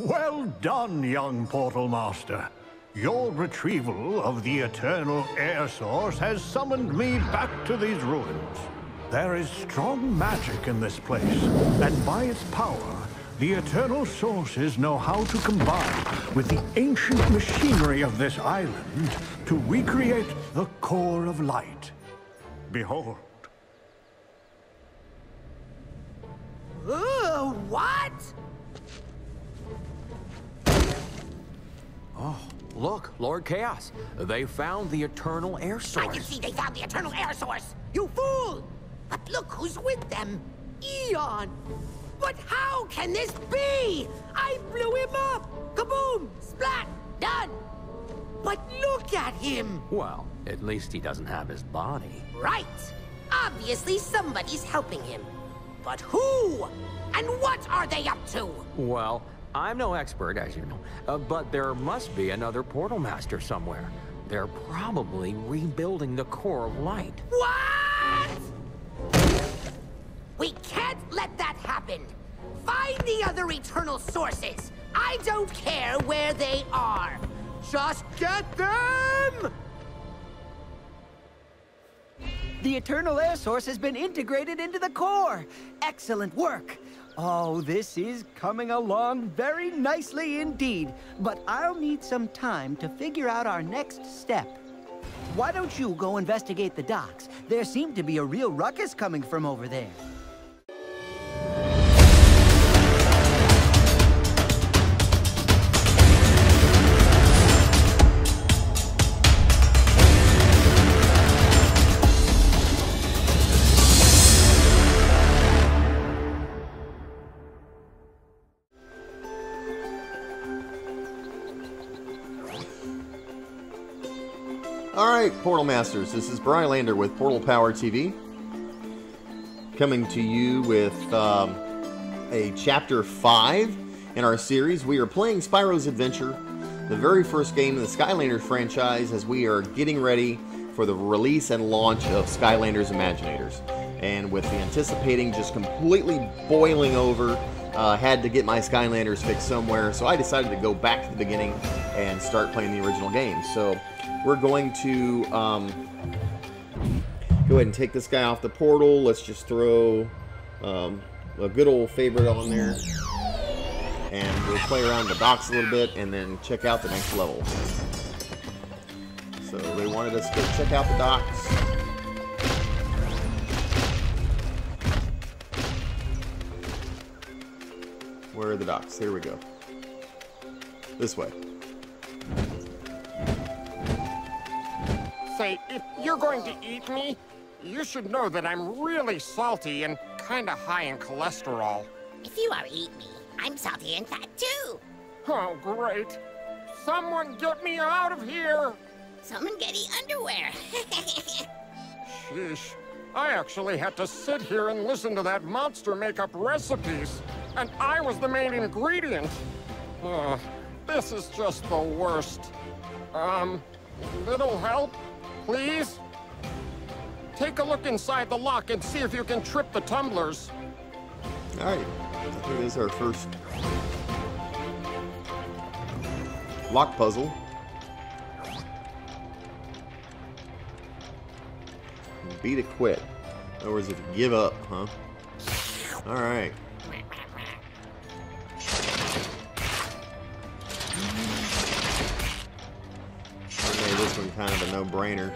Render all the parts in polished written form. Well done, young Portal Master. Your retrieval of the eternal air source has summoned me back to these ruins. There is strong magic in this place, and by its power, the eternal sources know how to combine with the ancient machinery of this island to recreate the core of light. Behold. Ooh, what? Oh, look, Lord Chaos. They found the eternal air source. I can see they found the eternal air source. You fool! But look who's with them. Eon! But how can this be? I blew him up! Kaboom! Splat! Done! But look at him! Well, at least he doesn't have his body. Right! Obviously somebody's helping him. But who? And what are they up to? Well, I'm no expert, as you know, but there must be another Portal Master somewhere. They're probably rebuilding the core of light. What? We can't let that happen. Find the other eternal sources. I don't care where they are. Just get them! The eternal air source has been integrated into the core. Excellent work. Oh, this is coming along very nicely indeed. But I'll need some time to figure out our next step. Why don't you go investigate the docks? There seemed to be a real ruckus coming from over there. Alright, Portal Masters, this is Brylander with Portal Power TV, coming to you with a Chapter 5 in our series. We are playing Spyro's Adventure, the very first game in the Skylanders franchise, as we are getting ready for the release and launch of Skylanders Imaginators. And with the anticipating just completely boiling over, had to get my Skylanders fixed somewhere, so I decided to go back to the beginning and start playing the original game. So we're going to go ahead and take this guy off the portal. Let's just throw a good old favorite on there. And we'll play around the docks a little bit and then check out the next level. So they wanted us to go check out the docks. Where are the docks? Here we go. This way. If you're going to eat me, you should know that I'm really salty and kinda high in cholesterol. If you are eating me, I'm salty and fat too. Oh, great. Someone get me out of here. Someone get me underwear. Sheesh. I actually had to sit here and listen to that monster make up recipes, and I was the main ingredient. Ugh, this is just the worst. Little help? Please? Take a look inside the lock and see if you can trip the tumblers. Alright, I think this is our first lock puzzle. Be to quit. In other words, if you give up, huh? Alright. This one kind of a no-brainer.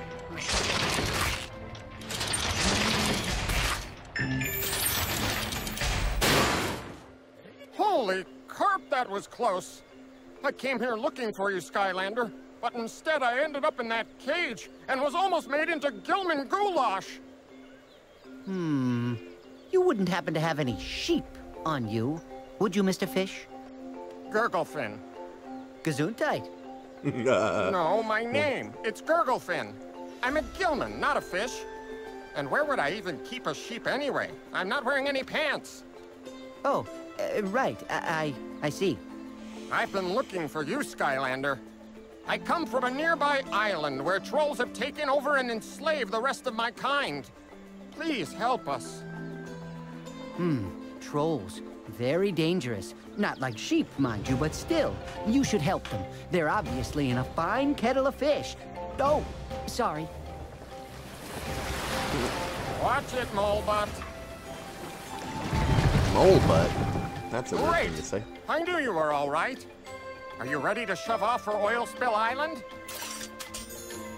Holy carp, that was close. I came here looking for you, Skylander, but instead I ended up in that cage and was almost made into Gillman goulash. You wouldn't happen to have any sheep on you, would you, Mr. Fish? Gurglefin. Gesundheit. No, my name. It's Gurglefin. I'm a Gillman, not a fish. And where would I even keep a sheep anyway? I'm not wearing any pants. Oh, right. I see. I've been looking for you, Skylander. I come from a nearby island where trolls have taken over and enslaved the rest of my kind. Please help us. Trolls. Very dangerous. Not like sheep, mind you, but still. You should help them. They're obviously in a fine kettle of fish. Oh, sorry. Watch it, Molebutt. Molebutt? That's a weird thing to say. I knew you were all right. Are you ready to shove off for Oil Spill Island?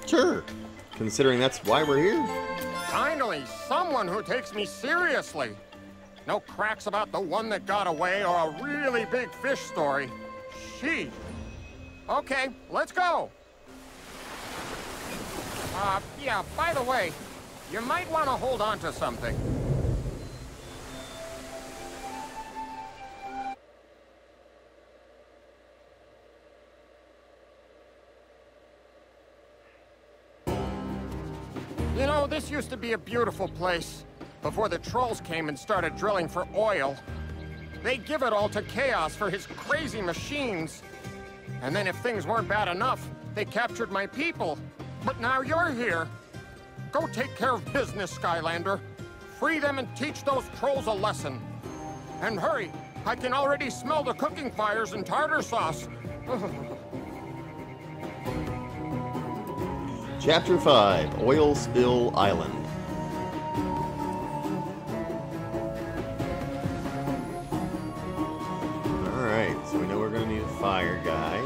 Sure. Considering that's why we're here. Finally, someone who takes me seriously. No cracks about the one that got away or a really big fish story. Sheesh. Okay, let's go. Yeah, by the way, you might want to hold on to something. You know, this used to be a beautiful place. Before the trolls came and started drilling for oil, they give it all to Chaos for his crazy machines. And then if things weren't bad enough, they captured my people. But now you're here. Go take care of business, Skylander. Free them and teach those trolls a lesson. And hurry, I can already smell the cooking fires and tartar sauce. Chapter 5, Oil Spill Island. Fire guy.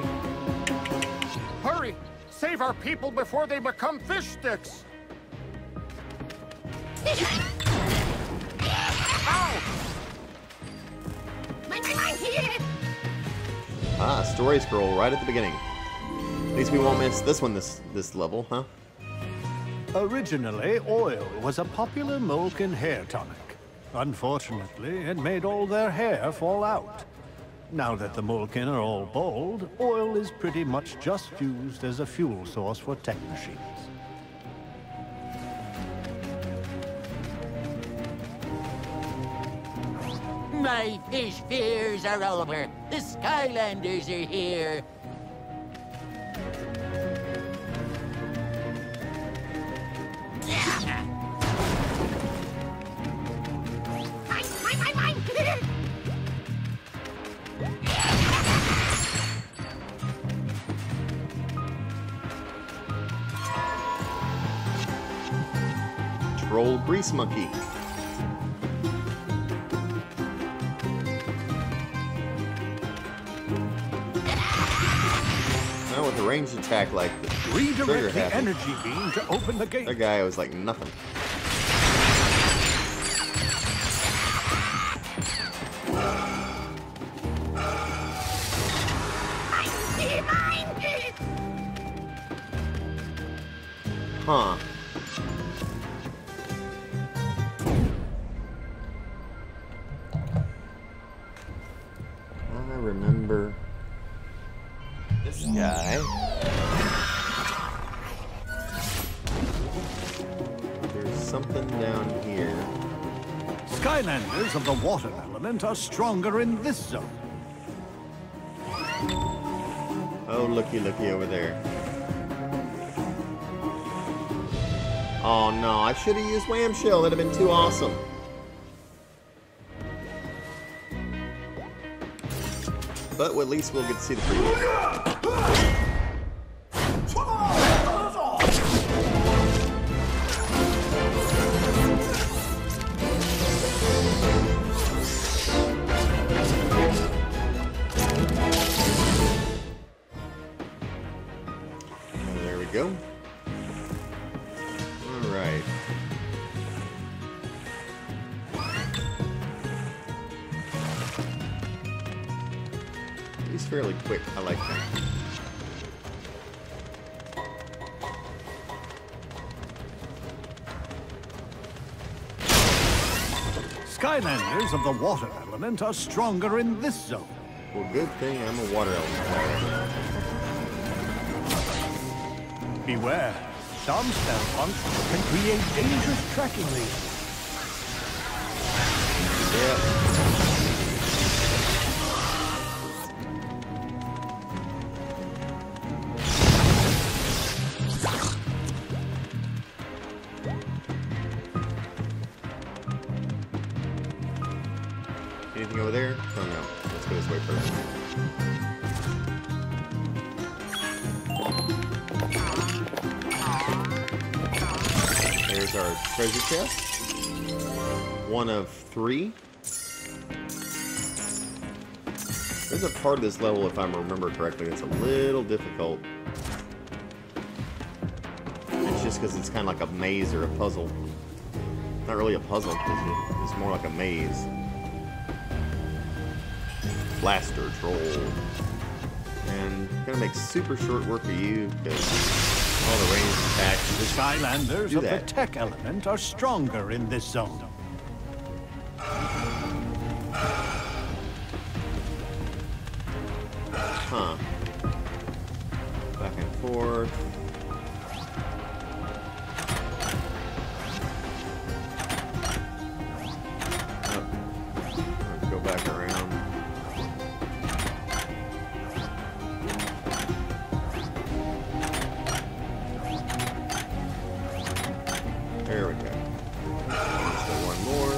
Hurry! Save our people before they become fish sticks! Ow! Ah, story scroll right at the beginning. At least we won't miss this one this level, huh? Originally, oil was a popular Molekin hair tonic. Unfortunately, it made all their hair fall out. Now that the Molekin are all bald, oil is pretty much just used as a fuel source for tech machines. My fish fears are over. The Skylanders are here. Grease monkey. Now with a ranged attack like the redirect the energy beam to open the gate. That guy was like nothing. Huh. Of the water element are stronger in this zone. Oh, looky over there. Oh no, I should have used Whamshell. That'd have been too awesome. But at least we'll get to see the preview. Fairly quick. I like that. Skylanders of the water element are stronger in this zone. Well, good thing I'm a water element. Beware. Some Stormpunks can create dangerous tracking leads. Yep. Anything over there? way first. There's our treasure chest. One of three. There's a part of this level, if I remember correctly, that's a little difficult. It's just because it's kind of like a maze or a puzzle. Not really a puzzle, it's more like a maze. Blaster troll. And I'm gonna make super short work of you because all the ranged attacks. The Skylanders of the tech element are stronger in this zone. Huh. Back and forth. Oh. Go back around. There we go. Just one more.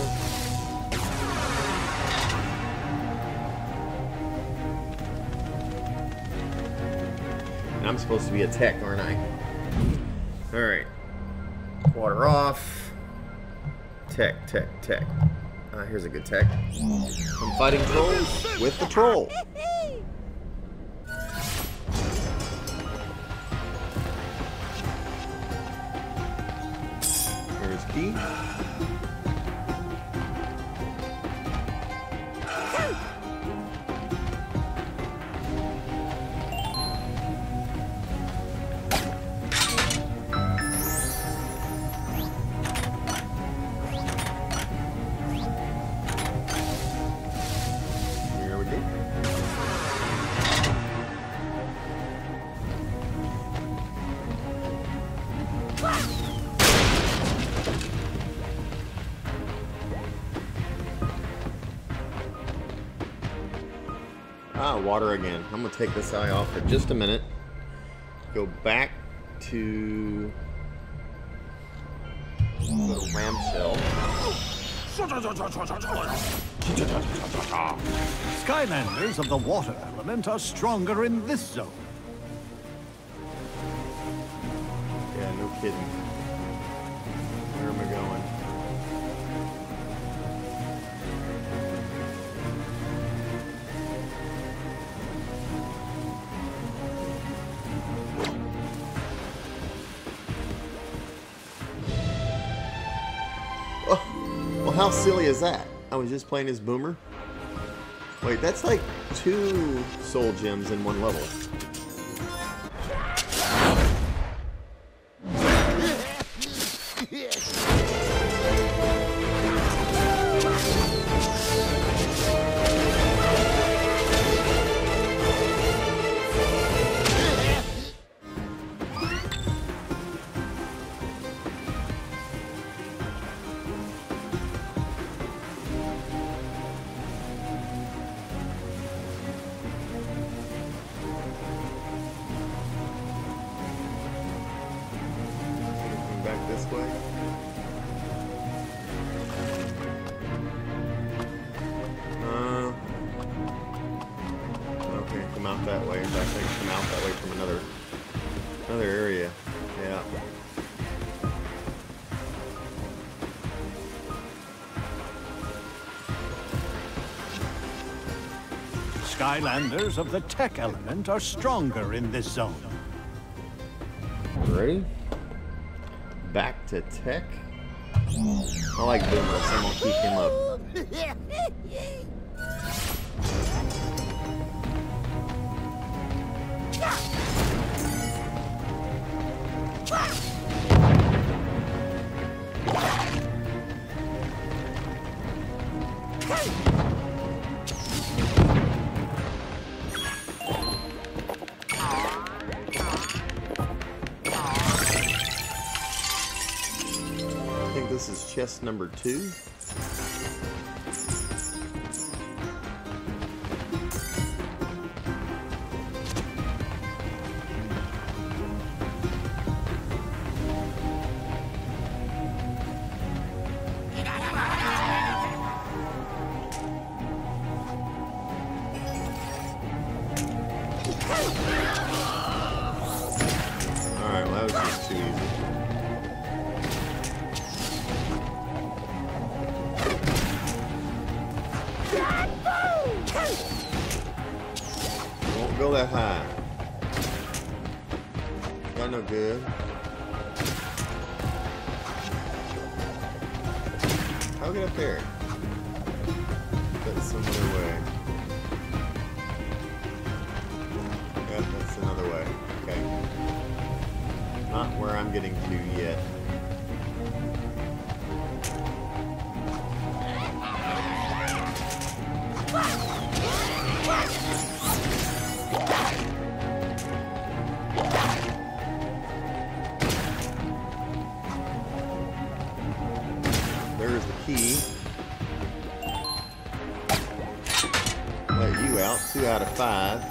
I'm supposed to be a tech, aren't I? Alright. Water off. Tech, tech, tech. Here's a good tech. I'm fighting trolls with the troll. Here's key. Water again. I'm gonna take this eye off for just a minute. Go back to the Whamshell. Skylanders of the water element are stronger in this zone. Yeah, no kidding. Where am I going? How silly is that? I was just playing as Boomer. Wait, that's like 2 soul gems in one level. Skylanders of the tech element are stronger in this zone. Ready? Back to tech. I like Boomer, so I'm gonna keep him up. Chest number 2. Alright, well that was just too easy. Won't go that high. That no good. I'll get up there. That's some other way. Yeah, that's another way. Okay. Not where I'm getting to yet. Out of 5.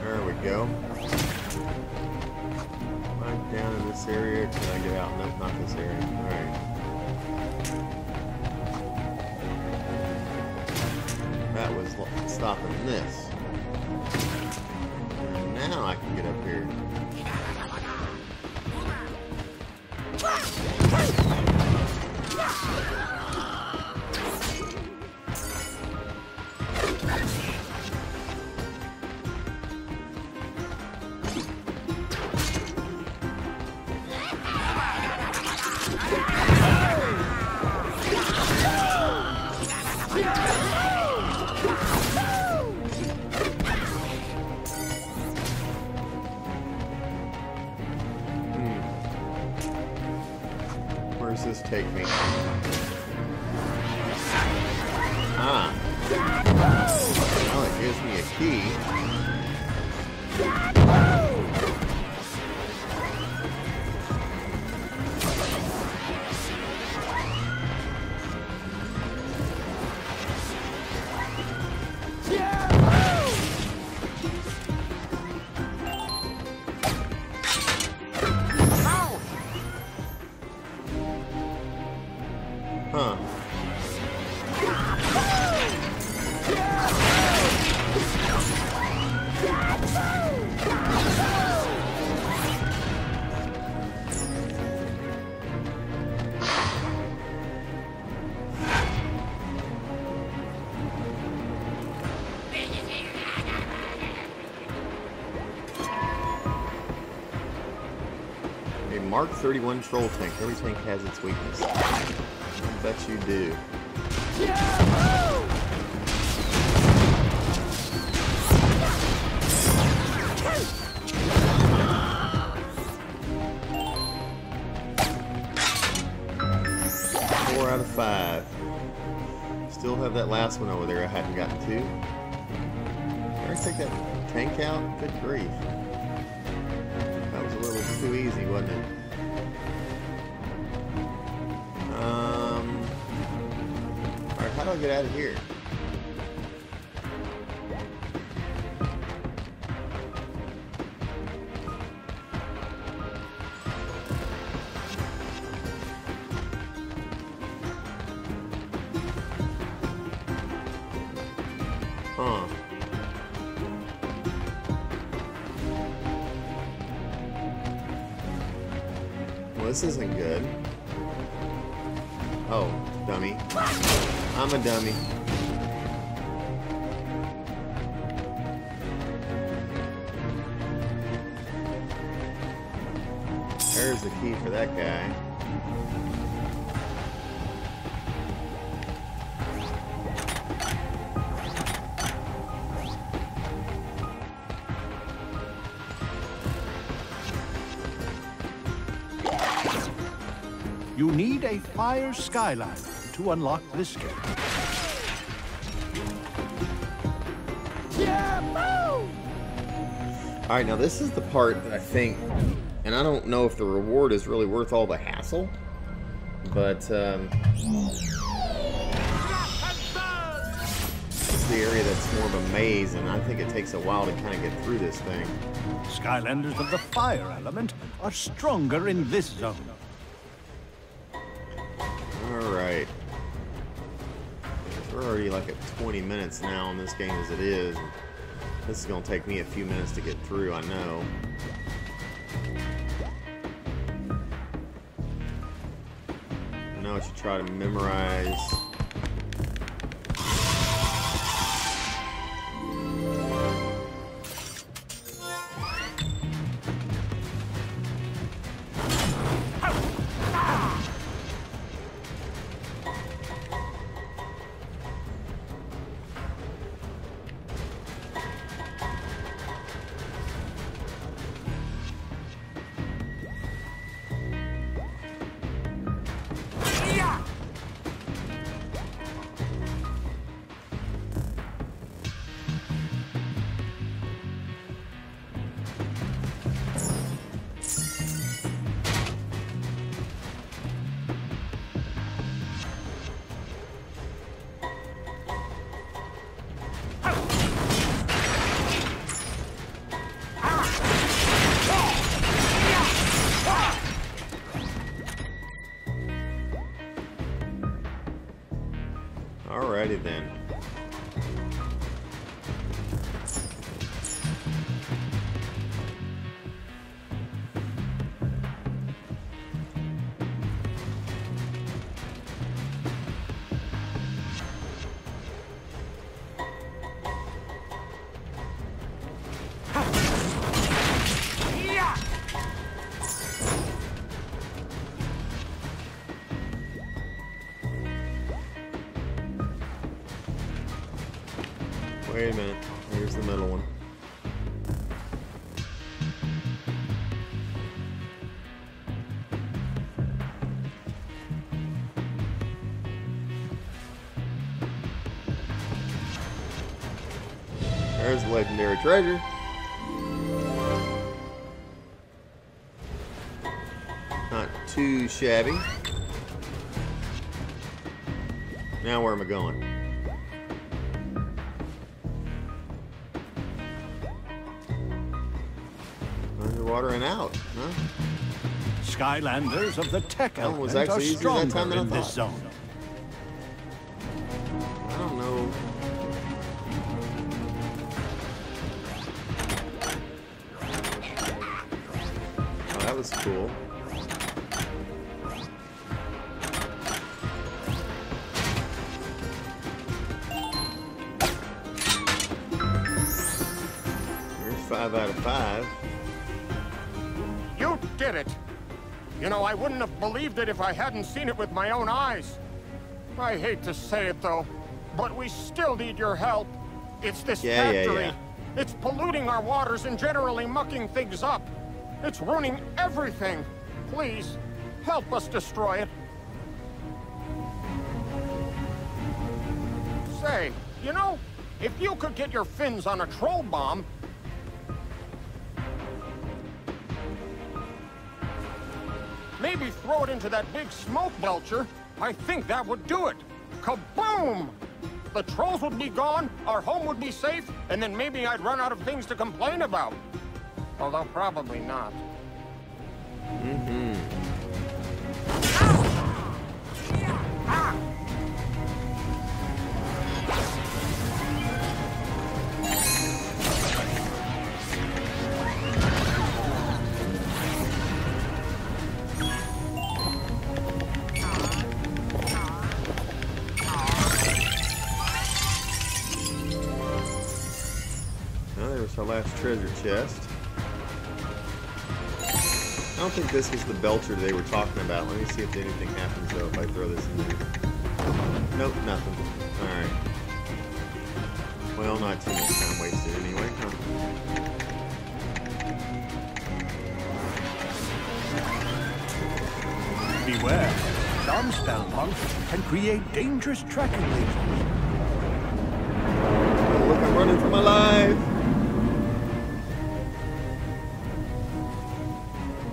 There we go. Am I down in this area? Can I get out? No, not this area. All right. That was stopping this. And now I can get up here. Take me. Ah. Well, it gives me a key. Mark 31 troll tank. Every tank has its weakness. I bet you do. Yeah. 4 out of 5. Still have that last one over there I hadn't gotten to. Can I take that tank out? Good grief. That was a little too easy, wasn't it? How do I get out of here? Huh. Well, this isn't good. Oh, dummy. I'm a dummy. There's the key for that guy. You need a fire skyline to unlock this gate. Alright, now this is the part that I think, and I don't know if the reward is really worth all the hassle, but this the area that's more of a maze, and I think it takes a while to kind of get through this thing. Skylanders of the fire element are stronger in this zone. Alright. We're already like at 20 minutes now on this game as it is. This is going to take me a few minutes to get through, I know. Now I should try to memorize... Alrighty then. Wait a minute, here's the middle one. There's the legendary treasure. Not too shabby. Now where am I going? And out, huh? Skylanders of the tech element are stronger in this zone. I don't know. Oh, that was cool. There's 5 out of 5. You did it! You know, I wouldn't have believed it if I hadn't seen it with my own eyes. I hate to say it, though, but we still need your help. It's this factory. Yeah. It's polluting our waters and generally mucking things up. It's ruining everything. Please, help us destroy it. Say, you know, if you could get your fins on a troll bomb, maybe throw it into that big smoke belcher. I think that would do it. Kaboom! The trolls would be gone, our home would be safe, and then maybe I'd run out of things to complain about. Although probably not. Our last treasure chest. I don't think this was the belcher they were talking about. Let me see if anything happens though if I throw this in here. Nope, nothing. Alright. Well, not too much time wasted anyway, huh? Beware. Some Stormpunks can create dangerous tracking labels. Oh, look, I'm running for my life!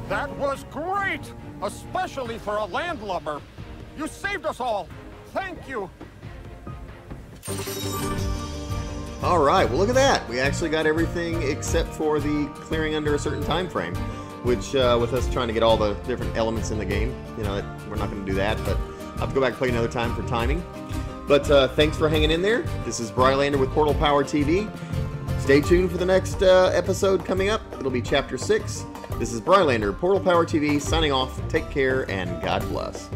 That was great! Especially for a landlubber. You saved us all! Thank you! Alright, well look at that! We actually got everything except for the clearing under a certain time frame, which with us trying to get all the different elements in the game, you know, we're not going to do that, but I'll have to go back and play another time for timing. But thanks for hanging in there. This is Brylander with Portal Power TV. Stay tuned for the next episode coming up. It'll be Chapter 6. This is Brylander, Portal Power TV, signing off. Take care and God bless.